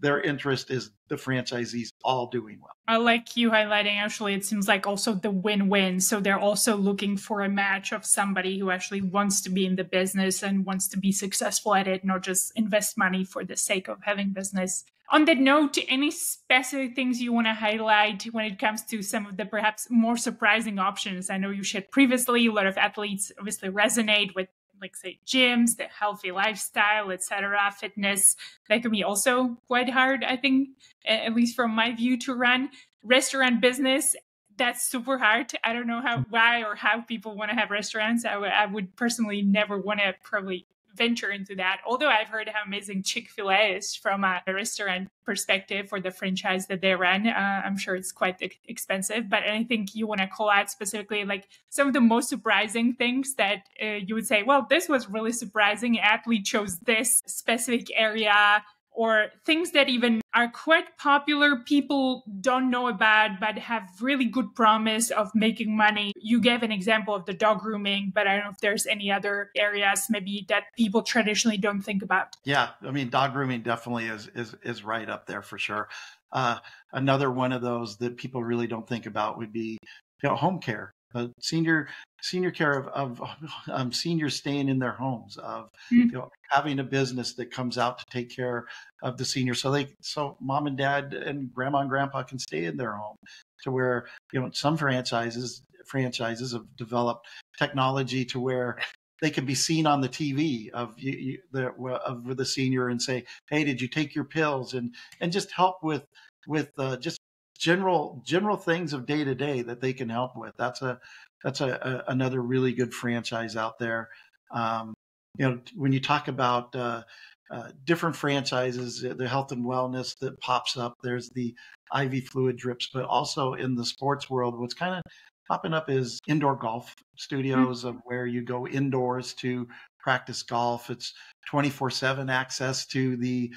their interest is the franchisees all doing well. I like you highlighting, actually, it seems like also the win-win. So they're also looking for a match of somebody who actually wants to be in the business and wants to be successful at it, not just invest money for the sake of having business. On that note, any specific things you want to highlight when it comes to some of the perhaps more surprising options? I know you shared previously, a lot of athletes obviously resonate with, like, say, gyms, the healthy lifestyle, etc., fitness. That can be also quite hard, I think, at least from my view, to run. Restaurant business, that's super hard. I don't know why people want to have restaurants. I would personally never want to probably venture into that, although I've heard how amazing Chick-fil-A is from a restaurant perspective for the franchise that they run. I'm sure it's quite expensive, but I think you want to call out specifically, like, some of the most surprising things that you would say, well, this was really surprising. Athlete chose this specific area, or things that even are quite popular, people don't know about, but have really good promise of making money. You gave an example of the dog grooming, but I don't know if there's any other areas maybe that people traditionally don't think about. Yeah, I mean, dog grooming definitely is right up there for sure. Another one of those that people really don't think about would be home care. Senior care of seniors staying in their homes, of having a business that comes out to take care of the seniors, so mom and dad and grandma and grandpa can stay in their home. To where some franchises have developed technology to where they can be seen on the TV of the senior and say, hey, did you take your pills, and just help with just general things of day to day that they can help with. That's another really good franchise out there. When you talk about different franchises, the health and wellness that pops up, there's the IV fluid drips, but also in the sports world, what's kind of popping up is indoor golf studios, of where you go indoors to practice golf. It's 24/7 access to the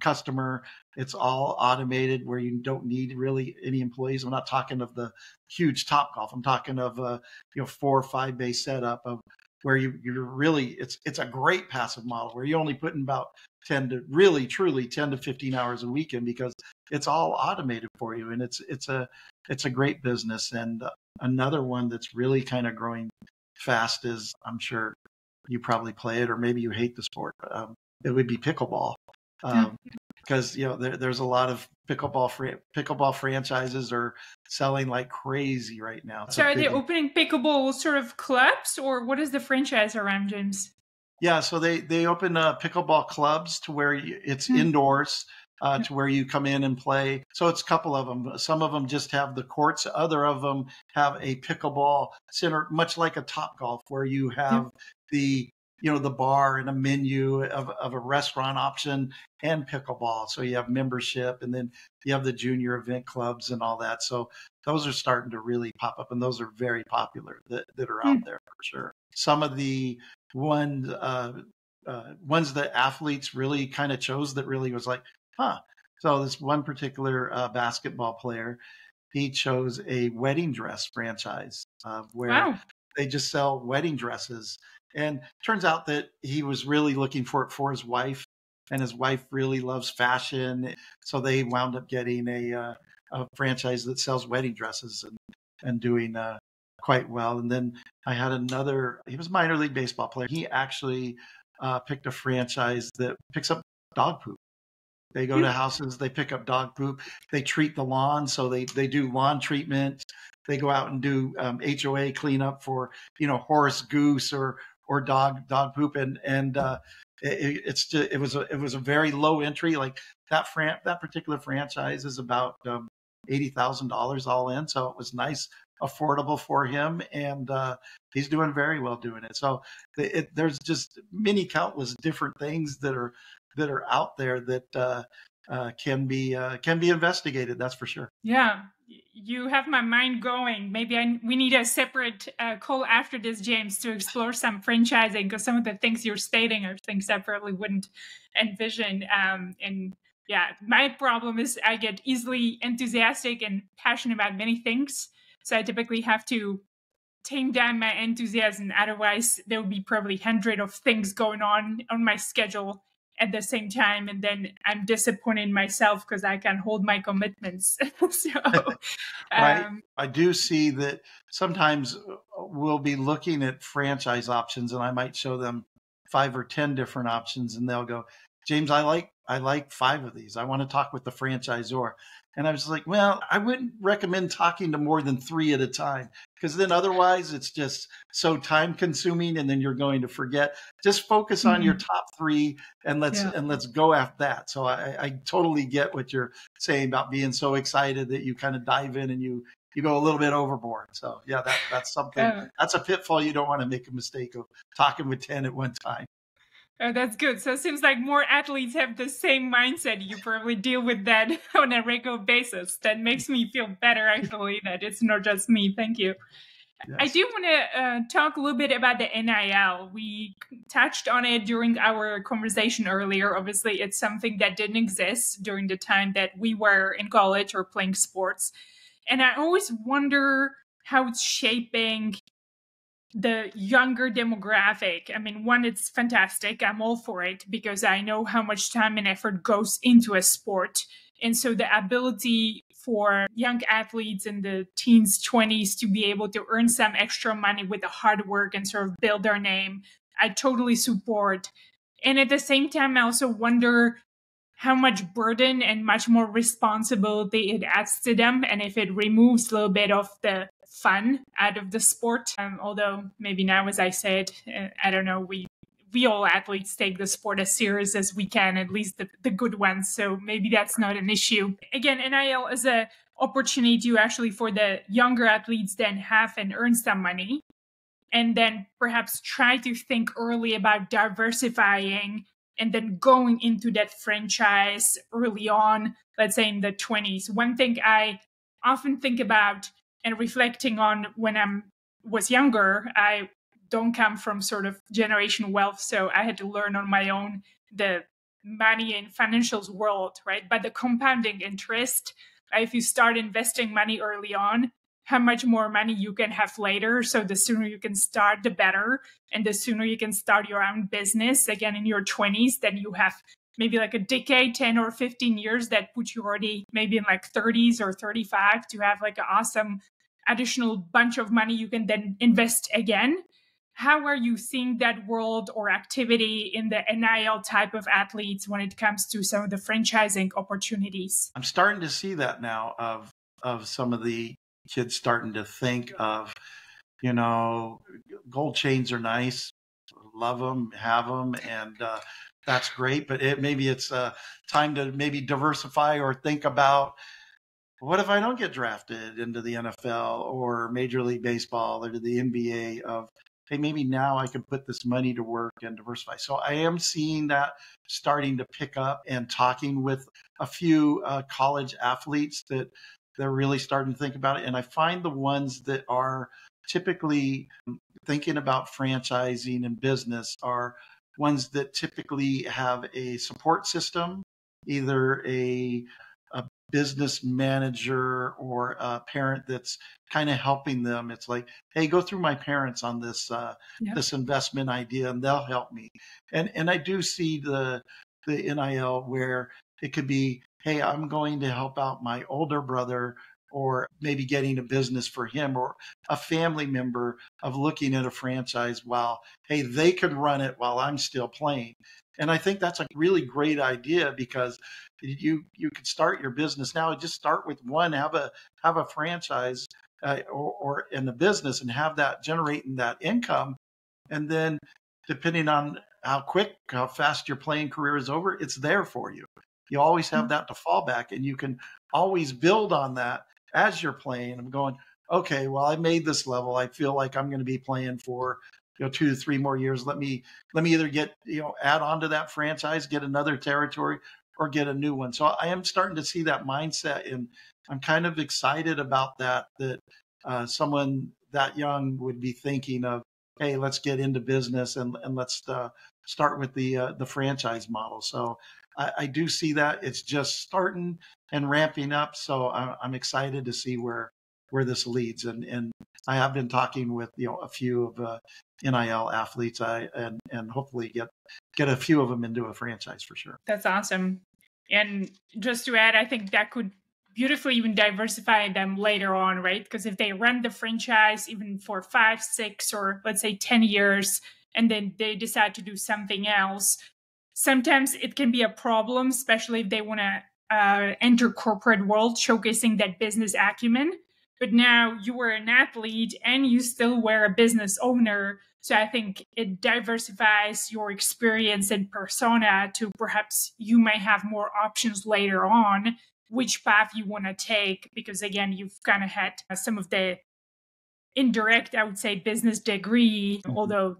customer. It's all automated, where you don't need really any employees. I'm not talking of the huge Topgolf. I'm talking of a 4 or 5 bay setup, of where you're really, it's a great passive model where you're only putting about 10 to 15 hours a week in, because it's all automated for you, and it's a great business. And another one that's really kind of growing fast is, I'm sure you probably play it, or maybe you hate the sport. It would be pickleball, because there's a lot of pickleball franchises are selling like crazy right now. So are they opening pickleball sort of clubs, or what is the franchise around, James? Yeah, so they open pickleball clubs to where it's indoors. To where you come in and play. So it's a couple of them. Some of them just have the courts. Other of them have a pickleball center, much like a Topgolf, where you have the you know, the bar and a menu of a restaurant option and pickleball. So you have membership, and then you have the junior event clubs and all that. So those are starting to really pop up, and those are very popular that are out there for sure. Some of the ones that athletes really kind of chose that really was like, huh. So this one particular basketball player, he chose a wedding dress franchise where wow. they just sell wedding dresses. And turns out that he was really looking for it for his wife, and his wife really loves fashion. So they wound up getting a franchise that sells wedding dresses and doing quite well. And then I had another, he was a minor league baseball player. He actually picked a franchise that picks up dog poop. They go to houses, they pick up dog poop, they treat the lawn. So they do lawn treatment. They go out and do HOA cleanup for, you know, horse, goose, or dog poop. And it was a very low entry. Like that particular franchise is about $80,000 all in. So it was nice, affordable for him. And he's doing very well doing it. So there's just many countless different things that are out there that can be investigated. That's for sure. Yeah. You have my mind going. Maybe we need a separate call after this, James, to explore some franchising, because some of the things you're stating are things I probably wouldn't envision. And yeah, my problem is I get easily enthusiastic and passionate about many things. So I typically have to tame down my enthusiasm. Otherwise, there will be probably 100 of things going on my schedule at the same time, and then I'm disappointed in myself because I can't hold my commitments. So, I do see that sometimes we'll be looking at franchise options, and I might show them 5 or 10 different options, and they'll go, James, I like 5 of these. I want to talk with the franchisor. And I was like, well, I wouldn't recommend talking to more than 3 at a time, because then otherwise it's just so time consuming, and then you're going to forget. Just focus on your top 3 and let's go after that. So I totally get what you're saying about being so excited that you kind of dive in and you go a little bit overboard. So yeah, that's something that's a pitfall. You don't want to make a mistake of talking with 10 at one time. Oh, that's good. So it seems like more athletes have the same mindset. You probably deal with that on a regular basis. That makes me feel better, actually, that it's not just me. Thank you. Yes. I do want to talk a little bit about the NIL. We touched on it during our conversation earlier. Obviously, it's something that didn't exist during the time that we were in college or playing sports. And I always wonder how it's shaping the younger demographic. I mean, one, it's fantastic. I'm all for it because I know how much time and effort goes into a sport. And so the ability for young athletes in the teens, 20s to be able to earn some extra money with the hard work and sort of build their name, I totally support. And at the same time, I also wonder how much burden and much more responsibility it adds to them, and if it removes a little bit of the fun out of the sport. Although maybe now, as I said, I don't know, we all athletes take the sport as serious as we can, at least the good ones. So maybe that's not an issue. Again, NIL is an opportunity to actually for the younger athletes then have and earn some money, and then perhaps try to think early about diversifying and then going into that franchise early on, let's say in the 20s. One thing I often think about and reflecting on when I was younger, I don't come from sort of generational wealth, so I had to learn on my own the money and financials world, right? But the compounding interest, if you start investing money early on, how much more money you can have later. So the sooner you can start, the better. And the sooner you can start your own business, again, in your 20s, then you have maybe like a decade, 10 or 15 years that put you already maybe in like 30s or 35 to have like an awesome additional bunch of money you can then invest again. How are you seeing that world or activity in the NIL type of athletes when it comes to some of the franchising opportunities? I'm starting to see that now of some of the kids starting to think of, you know, gold chains are nice, love them, have them, and that's great, but maybe it's time to maybe diversify or think about, what if I don't get drafted into the NFL or Major League Baseball or to the NBA? Of hey, maybe now I can put this money to work and diversify. So I am seeing that starting to pick up, and talking with a few college athletes that they're really starting to think about it. And I find the ones that are typically thinking about franchising and business are ones that typically have a support system, either a business manager or a parent that's kind of helping them. It's like, hey, go through my parents on this this investment idea, and they'll help me. And I do see the NIL where it could be, hey, I'm going to help out my older brother, or maybe getting a business for him, or a family member, of looking at a franchise while, hey, they could run it while I'm still playing. And I think that's a really great idea, because you could start your business now. Just start with one, have a franchise or in the business, and have that generating that income. And then depending on how fast your playing career is over, it's there for you. You always have that to fall back, and you can always build on that as you're playing. I'm going, okay, well, I made this level. I feel like I'm going to be playing for 2 to 3 more years. Let me either get, add on to that franchise, get another territory, or get a new one. So I am starting to see that mindset, and I'm kind of excited about that someone that young would be thinking of, hey, let's get into business and let's start with the franchise model. So I do see that it's just starting and ramping up. So I'm excited to see where this leads. And I have been talking with a few of NIL athletes, and hopefully get a few of them into a franchise for sure. That's awesome. And just to add, I think that could beautifully even diversify them later on, right? Because if they run the franchise even for 5, 6, or let's say 10 years, and then they decide to do something else, sometimes it can be a problem, especially if they want to enter corporate world, showcasing that business acumen. But now you were an athlete and you still were a business owner. So I think it diversifies your experience and persona to perhaps you may have more options later on, which path you want to take. Because again, you've kind of had some of the indirect, I would say, business degree, although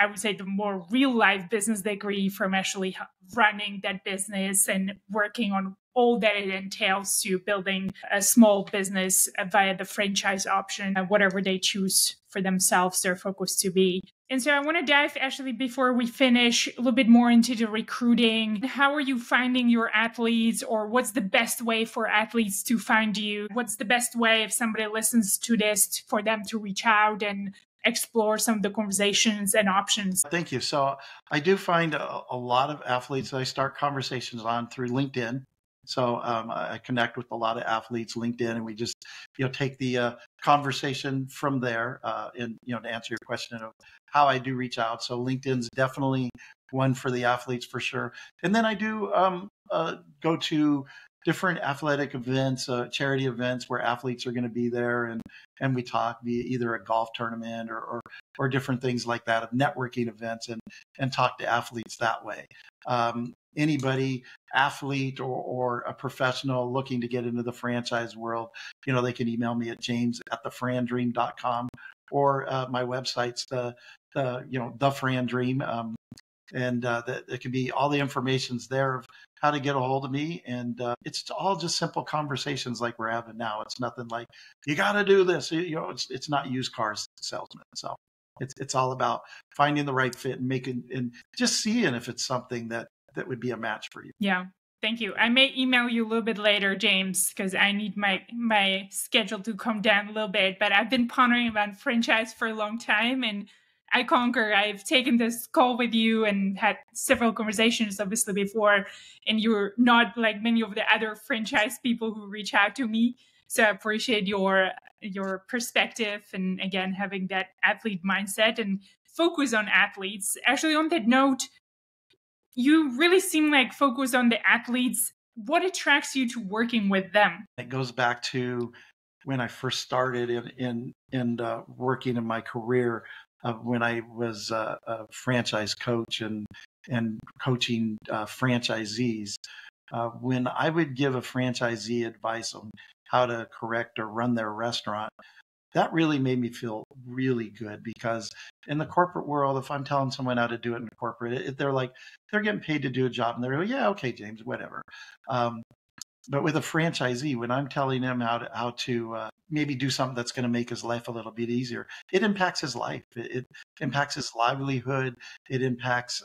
I would say the more real life business degree from actually running that business and working on all that it entails to building a small business via the franchise option, whatever they choose for themselves, their focus to be. And so I want to dive, actually, before we finish, a little bit more into the recruiting. How are you finding your athletes, or what's the best way for athletes to find you? What's the best way, if somebody listens to this, for them to reach out and explore some of the conversations and options? Thank you. So I do find a lot of athletes that I start conversations on through LinkedIn. So I connect with a lot of athletes, LinkedIn, and we just take the conversation from there. And to answer your question of how I do reach out, so LinkedIn's definitely one for the athletes for sure. And then I do go to different athletic events, charity events where athletes are going to be there, and we talk via either a golf tournament or different things like that, of networking events, and talk to athletes that way. Anybody, athlete or a professional looking to get into the franchise world, they can email me at james@thefrandream.com, or my website's the Fran Dream, and that could be all the information's there of how to get a hold of me. And it's all just simple conversations like we're having now. It's nothing like you got to do this. It's not used car salesman. So it's all about finding the right fit and making, and just seeing if it's something that would be a match for you. Yeah. Thank you. I may email you a little bit later, James, because I need my schedule to come down a little bit, but I've been pondering about franchise for a long time, and I conquer. I've taken this call with you and had several conversations obviously before, and you're not like many of the other franchise people who reach out to me. So I appreciate your perspective, and again, having that athlete mindset and focus on athletes. Actually, on that note, you really seem like focused on the athletes. What attracts you to working with them? It goes back to when I first started in working in my career, when I was a franchise coach and coaching franchisees. When I would give a franchisee advice on how to correct or run their restaurant, that really made me feel really good, because in the corporate world, if I'm telling someone how to do it in corporate, they're like, they're getting paid to do a job and they're like, yeah, okay, James, whatever. But with a franchisee, when I'm telling him how to maybe do something that's going to make his life a little bit easier, it impacts his life. It impacts his livelihood. It impacts,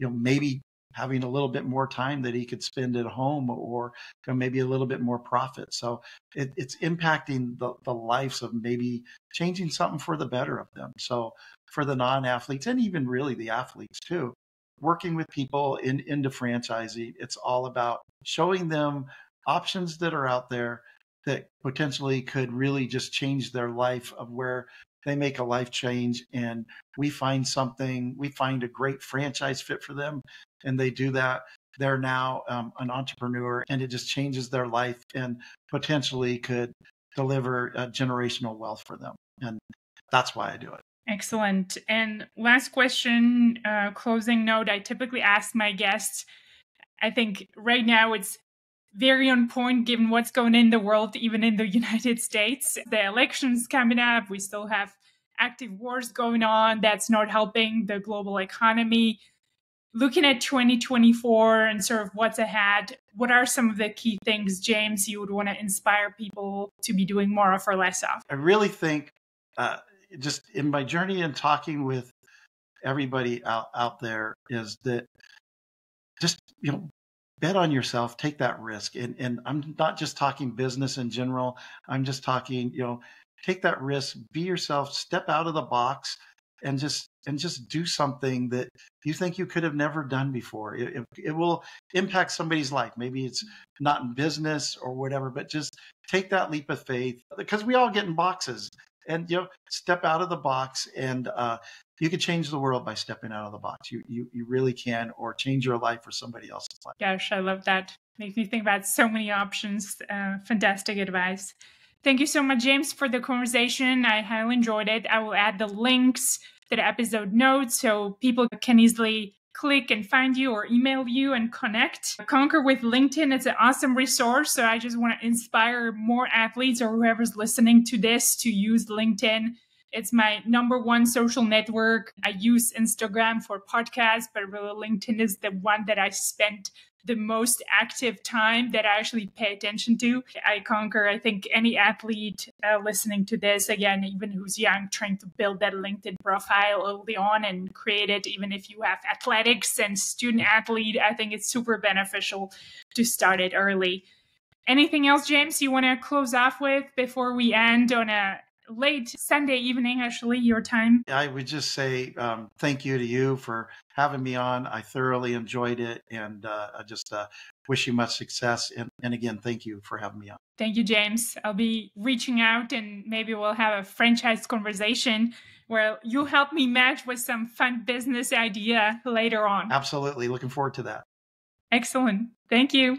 maybe having a little bit more time that he could spend at home, or maybe a little bit more profit. So it's impacting the lives of maybe changing something for the better of them. So for the non-athletes, and even really the athletes too, working with people into franchising, it's all about showing them options that are out there that potentially could really just change their life, of where they make a life change and we find a great franchise fit for them, and they do that. They're now an entrepreneur, and it just changes their life and potentially could deliver generational wealth for them. And that's why I do it. Excellent. And last question, closing note, I typically ask my guests, I think right now it's very on point given what's going on in the world, even in the United States. The election's coming up. We still have active wars going on. That's not helping the global economy. Looking at 2024 and sort of what's ahead, what are some of the key things, James, you would want to inspire people to be doing more of or less of? I really think... just in my journey and talking with everybody out there is that just, bet on yourself, take that risk. And I'm not just talking business in general. I'm just talking, take that risk, be yourself, step out of the box, and just do something that you think you could have never done before. It will impact somebody's life. Maybe it's not in business or whatever, but just take that leap of faith, because we all get in boxes. And step out of the box, and you can change the world by stepping out of the box. You really can, or change your life or somebody else's life. Gosh, I love that. Makes me think about so many options. Fantastic advice. Thank you so much, James, for the conversation. I highly enjoyed it. I will add the links to the episode notes so people can easily click and find you or email you and connect. Conquer with LinkedIn, it's an awesome resource. So I just want to inspire more athletes or whoever's listening to this to use LinkedIn. It's my #1 social network. I use Instagram for podcasts, but really LinkedIn is the one that I spent the most active time that I actually pay attention to. I conquer, I think, any athlete listening to this, again, even who's young, trying to build that LinkedIn profile early on and create it. Even if you have athletics and student athlete, I think it's super beneficial to start it early. Anything else, James, you want to close off with before we end on a late Sunday evening, actually, your time? I would just say thank you to you for having me on. I thoroughly enjoyed it, and I just wish you much success. And again, thank you for having me on. Thank you, James. I'll be reaching out, and maybe we'll have a franchise conversation where you help me match with some fun business idea later on. Absolutely. Looking forward to that. Excellent. Thank you.